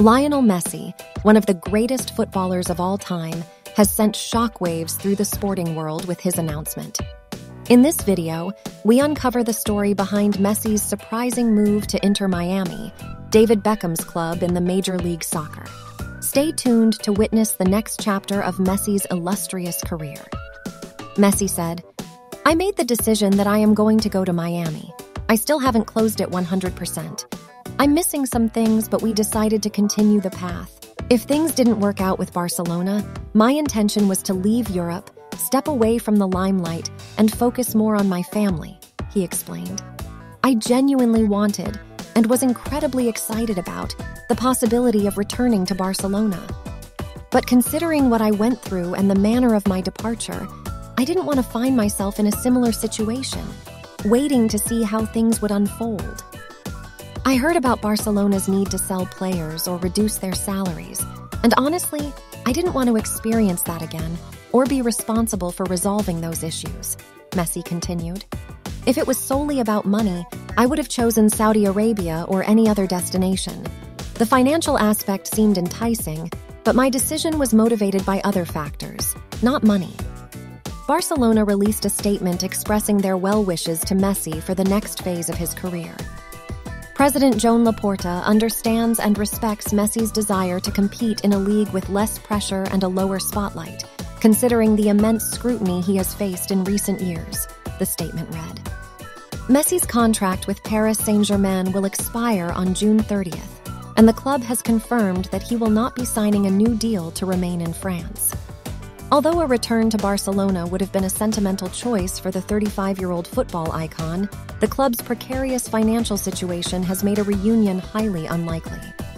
Lionel Messi, one of the greatest footballers of all time, has sent shockwaves through the sporting world with his announcement. In this video, we uncover the story behind Messi's surprising move to Inter Miami, David Beckham's club in the Major League Soccer. Stay tuned to witness the next chapter of Messi's illustrious career. Messi said, "I made the decision that I am going to go to Miami. I still haven't closed it 100%. I'm missing some things, but we decided to continue the path. If things didn't work out with Barcelona, my intention was to leave Europe, step away from the limelight, and focus more on my family," he explained. "I genuinely wanted and was incredibly excited about the possibility of returning to Barcelona. But considering what I went through and the manner of my departure, I didn't want to find myself in a similar situation, waiting to see how things would unfold. I heard about Barcelona's need to sell players or reduce their salaries, and honestly, I didn't want to experience that again or be responsible for resolving those issues," Messi continued. "If it was solely about money, I would have chosen Saudi Arabia or any other destination. The financial aspect seemed enticing, but my decision was motivated by other factors, not money." Barcelona released a statement expressing their well wishes to Messi for the next phase of his career. President Joan Laporta understands and respects Messi's desire to compete in a league with less pressure and a lower spotlight, considering the immense scrutiny he has faced in recent years, the statement read. Messi's contract with Paris Saint-Germain will expire on June 30th, and the club has confirmed that he will not be signing a new deal to remain in France. Although a return to Barcelona would have been a sentimental choice for the 35-year-old football icon, the club's precarious financial situation has made a reunion highly unlikely.